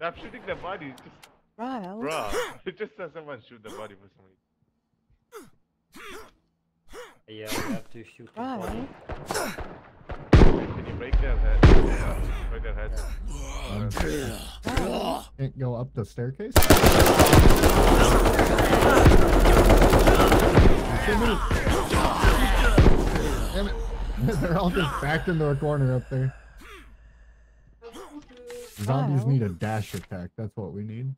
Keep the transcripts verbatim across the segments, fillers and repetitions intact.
I'm shooting the body. Just... Bro, bro, I just saw someone shoot the body for some reason. Yeah, we have to shoot the body. Can you break their head? Break their head. Yeah. Can't go up the staircase. Damn it. They're all just backed into a corner up there. Zombies need a dash attack. That's what we need.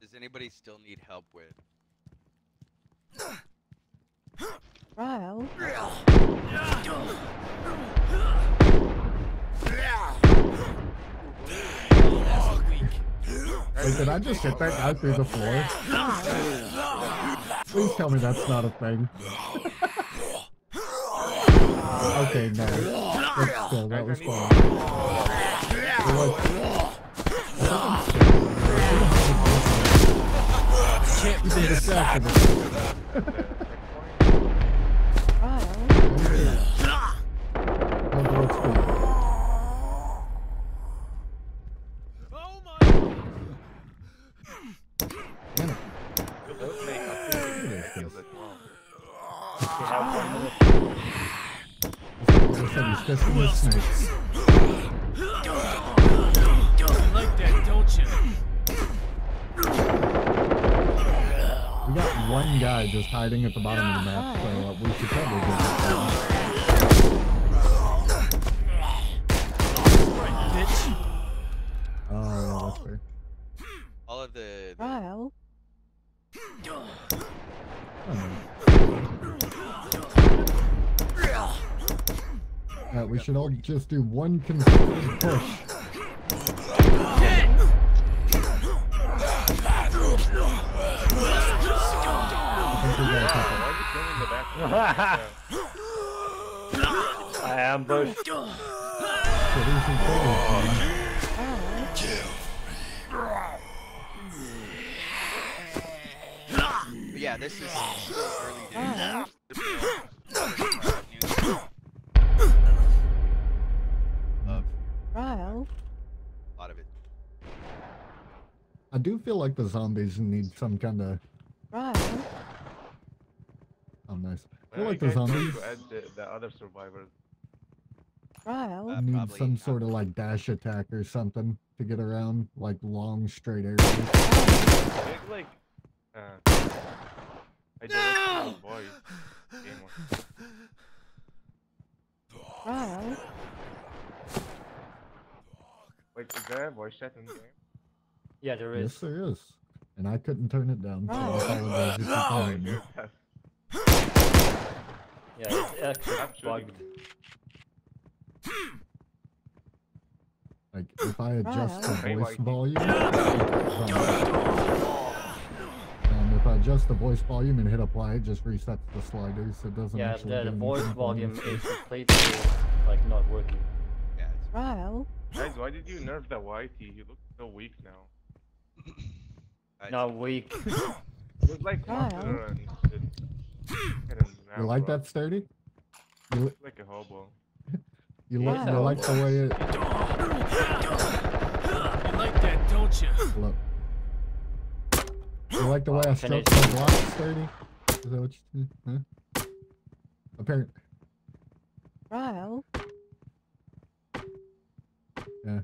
Does anybody still need help with? Wow. Wait, did I just hit that guy through the floor? Please tell me that's not a thing. Okay, no. That's cool. That was fun. Can't be distracted. Oh my! Damn it. You like that, don't you? We got one guy just hiding at the bottom of the map, so uh, we should probably get that. Oh, that's fair. All of the... Wow. Alright, we should all just do one consecutive push. I ambushed. Yeah, this is early days. Love. Wow. A lot of it. I do feel like the zombies need some kind of. Wow. Oh, nice. I feel well, like the zombies to add the, the other survivors. Wow. Uh, need some sort of like dash attack or something to get around like long straight areas. Make, like, uh, I no! Boy. Wow. Wait, is there a voice chat in the game? Yeah, there is. Yes, there is. And I couldn't turn it down. Wow. So I apologize. Yeah, it's actually bugged. Like, if I adjust the voice volume... And if I adjust the voice volume and hit apply, it just resets the sliders, so it doesn't yeah, actually... Yeah, the, the voice volume is completely, like, not working. Yeah, it's... Wow. Guys, why did you nerf the Y T? He looks so weak now. Not weak. It was like... Wow. You like that, Sturdy? You li like a hobo. You, yeah, li you like the way it... You like that, don't you? Look. You like the way oh, I stroke the block, Sturdy? Is that what you do? Huh? Apparently. Wow. Yeah.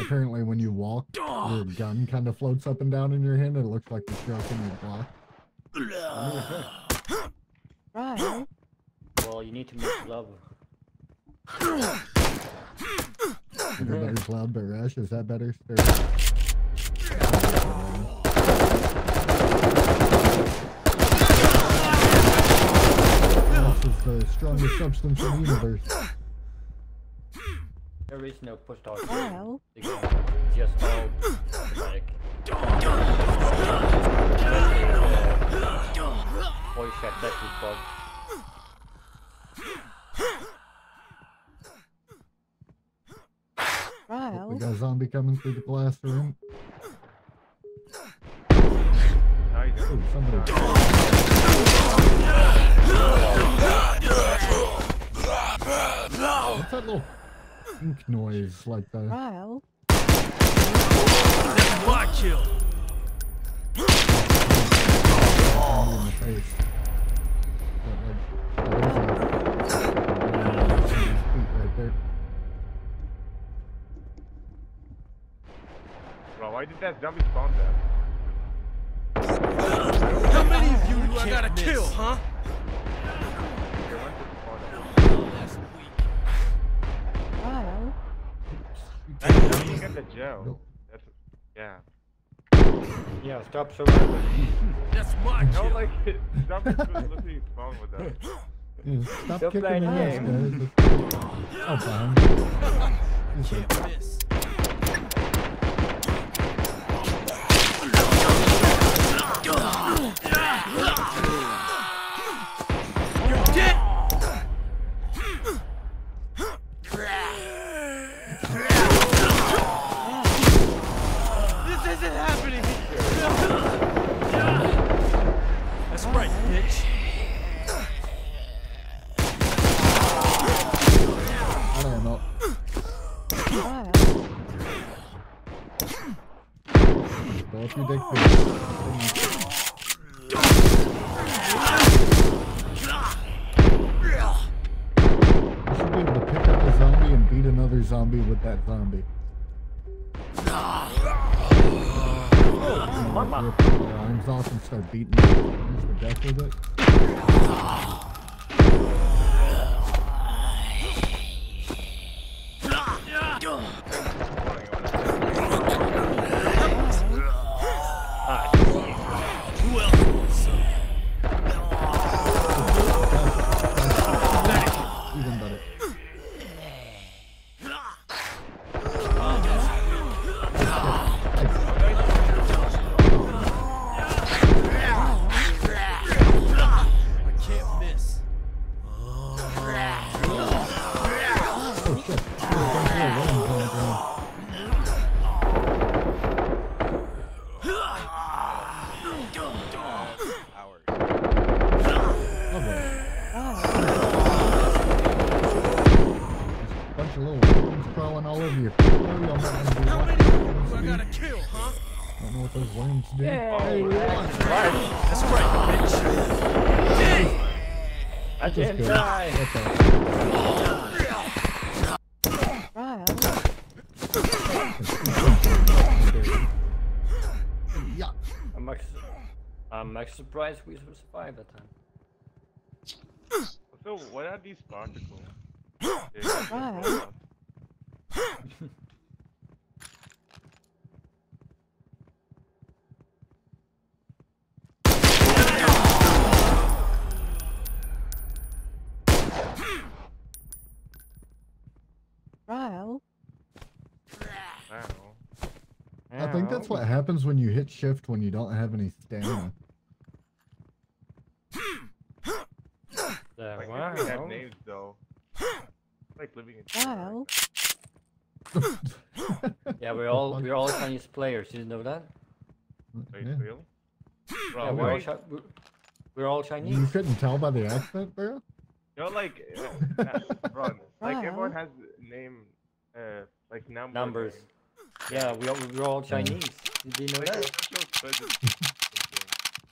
Apparently when you walk, your gun kind of floats up and down in your hand and it looks like you're stroking the block. Right. Well, you need to make love. Everybody's loud but rush. Is that better? This is the strongest substance in the universe. There is no push talk. Wow. Just all automatic. Holy shit, that's his bug. Wow. We got a zombie coming through the blast room. I know. Ooh, somebody. What's that little pink noise like that? Wow. my kill. Oh, my face. Bro, why did that dummy spawn there? How many of you do I gotta miss. kill, huh? You get the gel. Nope. That's, yeah. Yeah, stop surviving. That's my kill. No, like, stop looking at phone with that. Yeah, stop Still kicking playing the game. Oh, fine. You can't miss. That zombie. Oh, mama. I'm exhausted and start beating him. Use the death with it. Even better. Surprised we survived that time. So what are these particles? Wow. Wow. I think that's what happens when you hit shift when you don't have any stamina. Like, wow. We have names though. Like living in wow. Yeah, we're all we're all Chinese players. You didn't know that? Wait, yeah. Really? Bro, yeah, we're, all chi we're all Chinese. You couldn't tell by the accent, bro. You're like, uh, bro, like wow. Everyone has name, uh, like number numbers. Name. Yeah, we all, we're all Chinese. You didn't know like, that?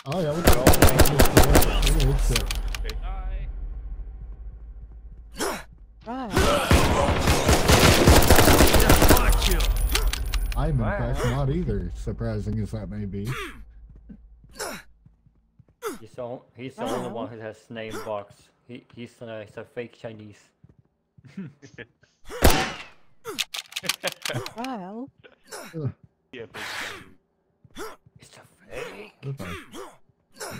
Oh yeah, we're all Chinese. We're all Chinese. Right. I'm in right. fact not either, surprising as that may be. He's, all, he's the only one who has name box. He, he's, uh, he's a fake Chinese. Wow. Yeah, it's a fake. Okay. That.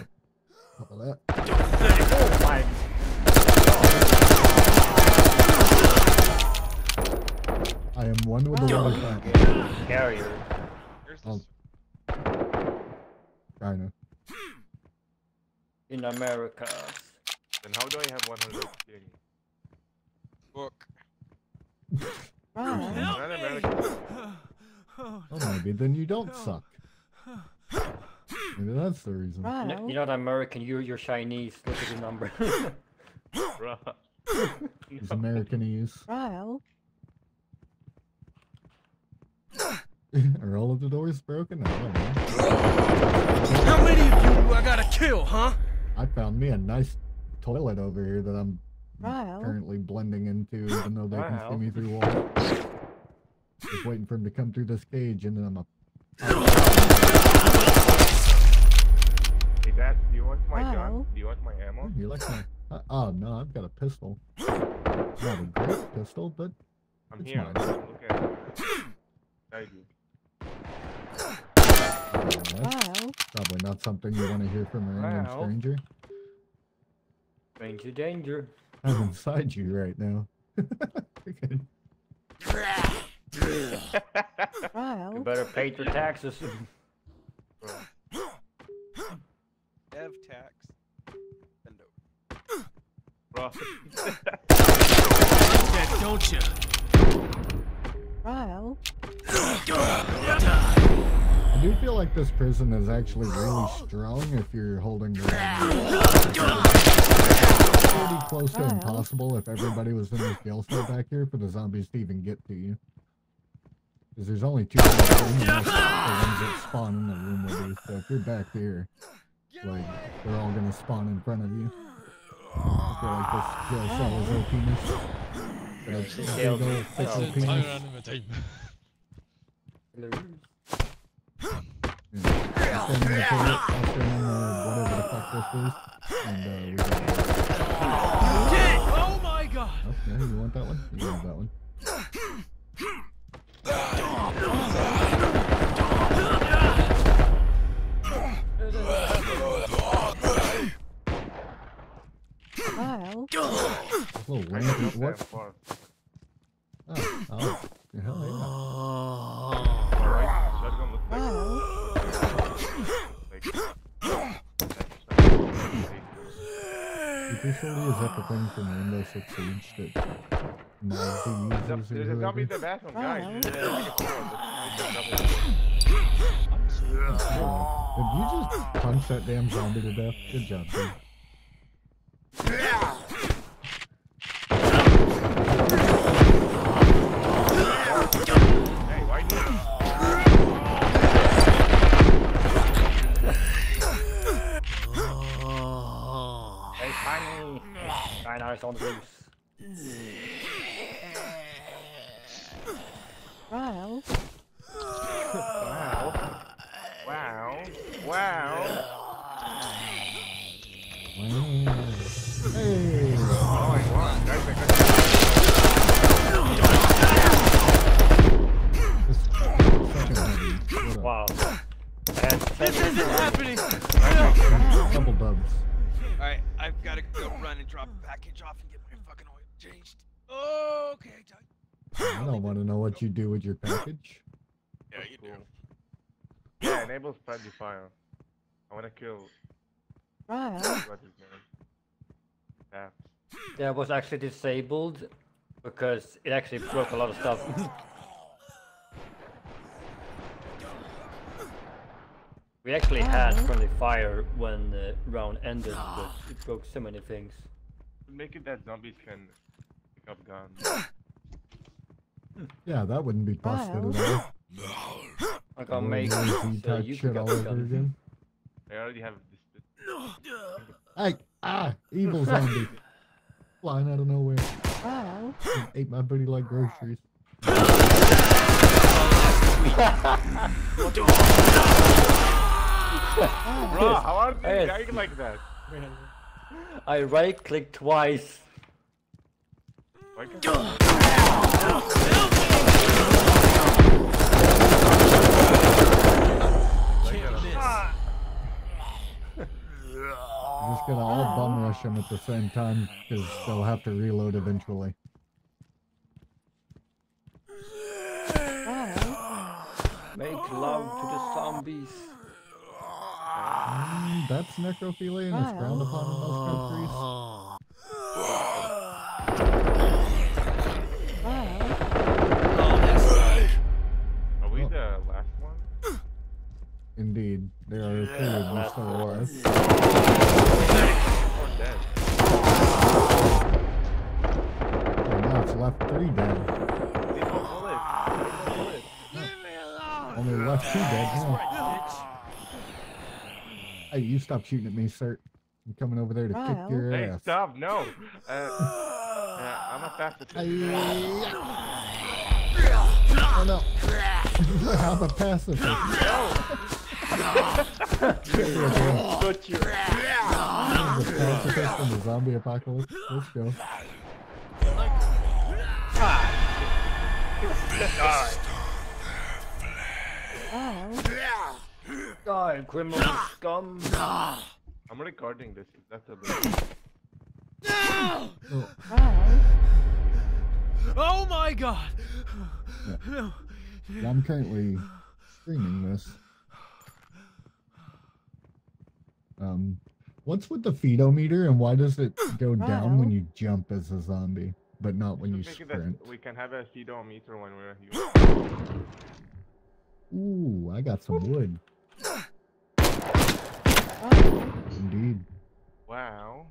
Oh my. I am one with the other side. Carrier. Oh. China. In America. Then how do I have one hundred king? Book. Oh. Oh, maybe then you don't suck. Maybe that's the reason. Wow. You're not American, you're, you're Chinese. Look at the number. He's Americanese. Wow. Are all of the doors broken? I don't know. How many of you I gotta kill, huh? I found me a nice toilet over here that I'm wow. currently blending into, even though they wow. can see me through walls. Just waiting for him to come through this cage, and then I'm a. Hey, Dad, do you want my wow. gun? Do you want my ammo? You like my? Uh, oh no, I've got a pistol. Not a great pistol, but I'm it's here. Mine. Look at it. Thank you. Yeah, wow. Probably not something you want to hear from a random wow. stranger. Stranger danger. I'm inside you right now. Wow. You better pay your taxes. Dev tax. Send over. Bro. That, don't you? Wow. I do feel like this prison is actually really strong if you're holding your pretty close to impossible if everybody was in the jail cell back here for the zombies to even get to you. Because there's only two rooms that spawn in the room with you, so if you're back here, like, they're all gonna spawn in front of you. I feel like this jail cell is O P-ness. But I go with six O P-ness. Yeah, I'm standing in the toilet, I'm standing in the whatever the fuck this is. And, uh, oh my god! Okay, you want that one? You want that one. Wow. That's a little rampant. What? Oh, oh. Yeah, hell yeah. Alright, shotgun looks like Pretty sure is that the thing from Windows six Siege that Nazi uses? There's a zombie in the bathroom, guys. Did you just punch that damn zombie to death? Good job, dude. Hey, why not? I know it's on the loose. Wow. Wow. Wow. Wow. Hey. Oh my god. That's a good one. Wow. This isn't happening. Double bubs. Alright, I've gotta go run and drop a package off and get my fucking oil changed. Oh, okay, I don't wanna know what you do with your package. Yeah, you cool. do. Yeah, enable friendly fire. I wanna kill. Right. What's his name? Yeah. Yeah, it was actually disabled because it actually broke a lot of stuff. We actually had friendly fire when the round ended, but it broke so many things. Make it that zombies can pick up guns. Yeah, that wouldn't be busted wow. at all. No. I gotta make it so you can pick up guns. They already have this bit. Hey! Ah! Evil zombie! Flying out of nowhere. Wow. Ate my booty like groceries. Bro, how are they dying like that? I right click twice. I'm just gonna all bum rush them at the same time because they'll have to reload eventually. Make love to the zombies. Mm, that's necrophilia and it's frowned upon in most countries. Are we the last one? Indeed, there are three of us still alive. Or dead. Now it's left three dead. Leave me alone! too dead. Huh? Hey, you stop shooting at me, sir. I'm coming over there to Ryle. kick your hey, ass. Hey, stop! No. Uh, uh, I'm a fast Oh no! I'm a pacifist. No. Put your ass. The pacifist in the zombie apocalypse. Let's go. Die. Oh. Die, criminal scum. I'm recording this. That's a bit. No! Oh. Oh my god! Yeah. No. Yeah, I'm currently streaming this. Um, what's with the feedometer and why does it go wow. down when you jump as a zombie, but not when you sprint? We can have a feedometer when we're here. Ooh, I got some wood. Oh. Indeed. Wow.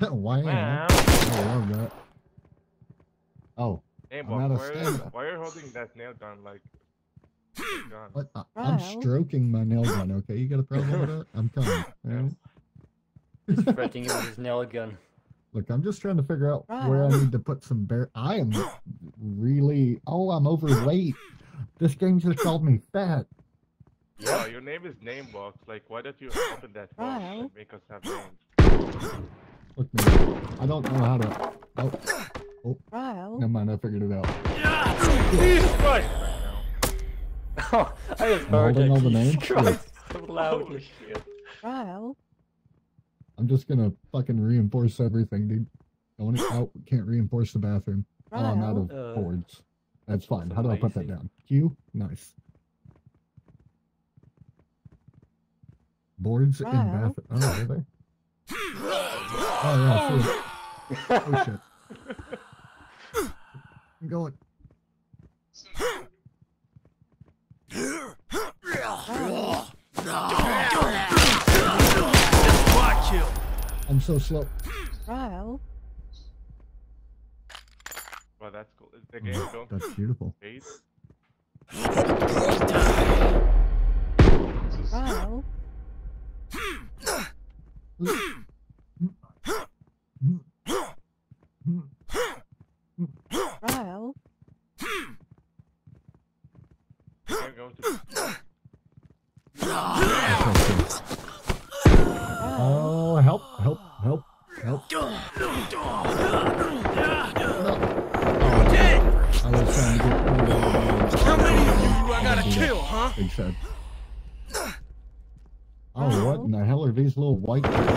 Why? Wow. I love that. Oh. Hey, I'm out of stamina. Why are you holding that nail gun like? Gun? What? I, I'm stroking my nail gun. Okay, you got a problem with that? I'm coming. Right? He's spreading it with his nail gun. Look, I'm just trying to figure out wow. where I need to put some bear. I am really. Oh, I'm overweight. This game just called me fat. Yeah, your name is Namebox. Like, why don't you open that box wow. and make us have names? Look, man, I don't know how to. Oh, oh. Wow. Never mind, I figured it out. Yeah. Jesus Christ! Oh, I just heard it. All the names. Christ, so loud as shit. Wow. I'm just gonna fucking reinforce everything, dude. Don't out. Can't reinforce the bathroom. Wow. Oh, I'm out of uh, boards. That's fine. How do I put that down? Q? Nice. Boards wow. in bathroom. Oh, are they? Oh, yeah, sure. Oh, shit. I'm going. I'm so slow. Wow. Wow, that's cool. Is the game going? That's beautiful. Wow. Wow. Oh, help, help, help, help. You're dead. I was trying to get how many of you I gotta kill, huh? Exactly. Oh, what in the hell are these little white people?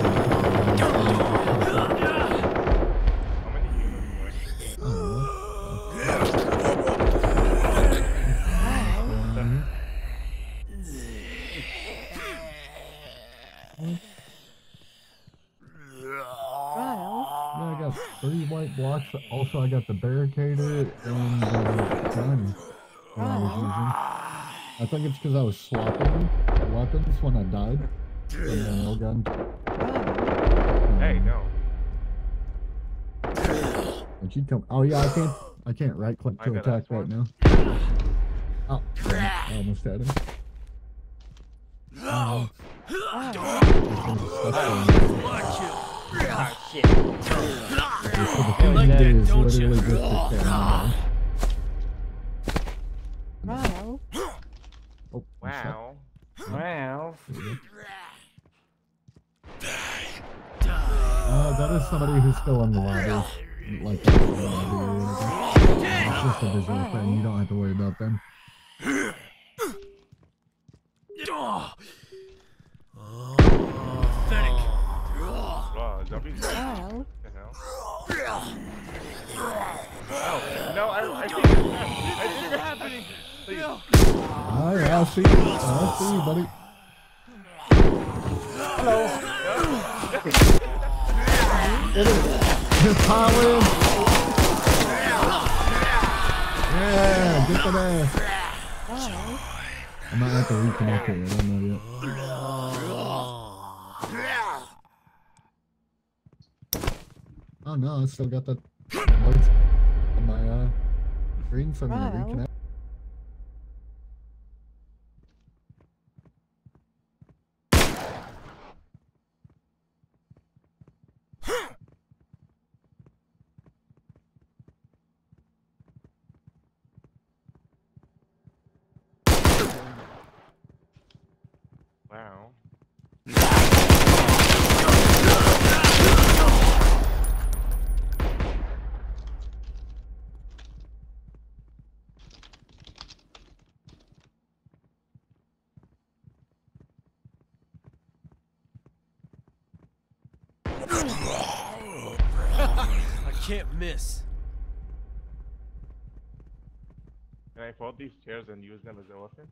I got three white blocks. Also, I got the barricader and the gun that I was using. I think it's because I was swapping weapons when I died. No gun. Hey, no. Don't you tell? Oh yeah, I can't. I can't right click to attack right now. Oh, I almost had him. Oh. Oh shit! You like that, don't you? Oh wow. Wow. Uh, that is somebody who's still in the lobby. Like, the lobby or it's just a visual thing. You don't have to worry about them. Oh, pathetic. Wow, zombies. Wow. Oh, no, I, I think it's happening. I think it's happening. Alright, I'll see you. I'll see you, buddy. Hello. It is. Just piling. Yeah, get that ass. I might have to reconnect it. I don't know yet. Oh no, I still got that light on my uh, screen, so I'm gonna reconnect. can't miss. Can I pop these chairs and use them as a weapon?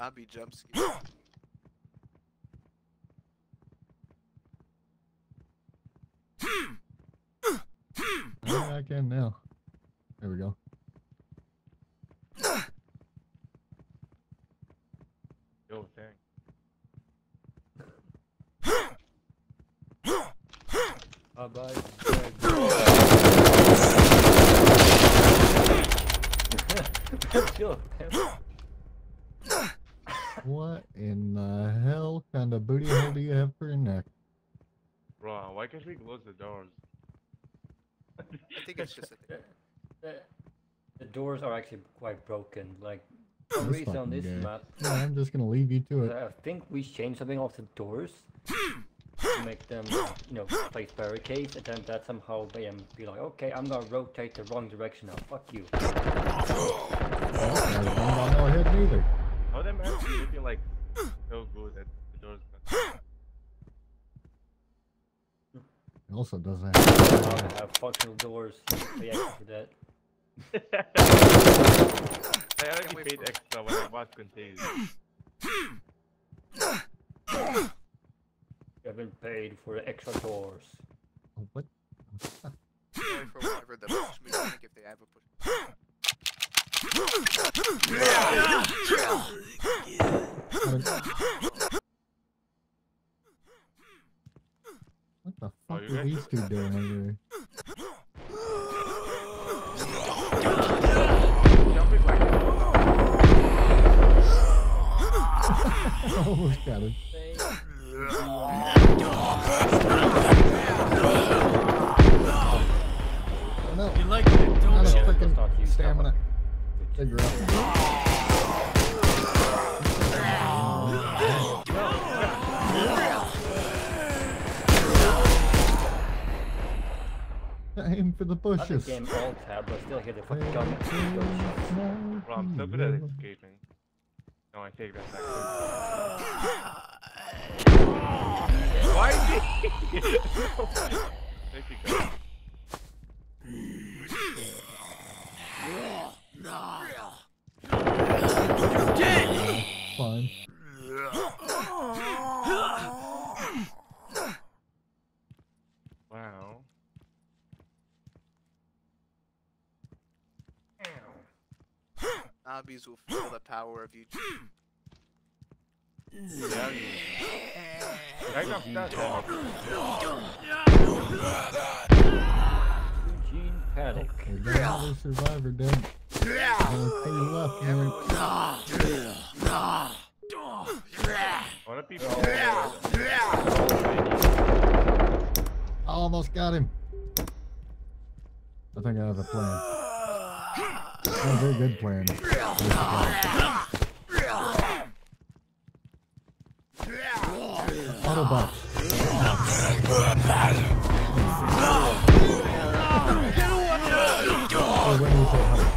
I'll be jump scared. I can now. There we go. Yo, thanks. Uh, bye. What in the hell kind of booty hole do you have for your neck? Bro, why can't we close the doors? I think it's just a thing. The, the doors are actually quite broken. Like, for some reason on this good. map. No, I'm just gonna leave you to it. I think we changed something off the doors. To make them, you know, place barricades, and then that somehow they be like, okay, I'm gonna rotate the wrong direction now. Fuck you. I don't know ahead either. How them actually feel like so good that the doors got... It also doesn't have, have functional doors. Pay extra for that. I already Can't paid extra when I bought containers. I've been paid for the extra doors. What? Sorry for whatever the push we think if they have a push. What the fuck are these two doing over here? Almost got him. No. You like it, don't you? I don't fucking stamina. Figure out. Aim for the bushes. Game all tab, but still hit the fucking gun. Bro, I'm so good at escaping. No, I take that back. Why is he? There she goes. You're dead! Fine. Wow. Zombies will feel the power of you. Yeah, I got that dog. Eugene Paddock. We got another survivor down. I almost got him. I think I have a plan. A very good plan. Autobot. Oh,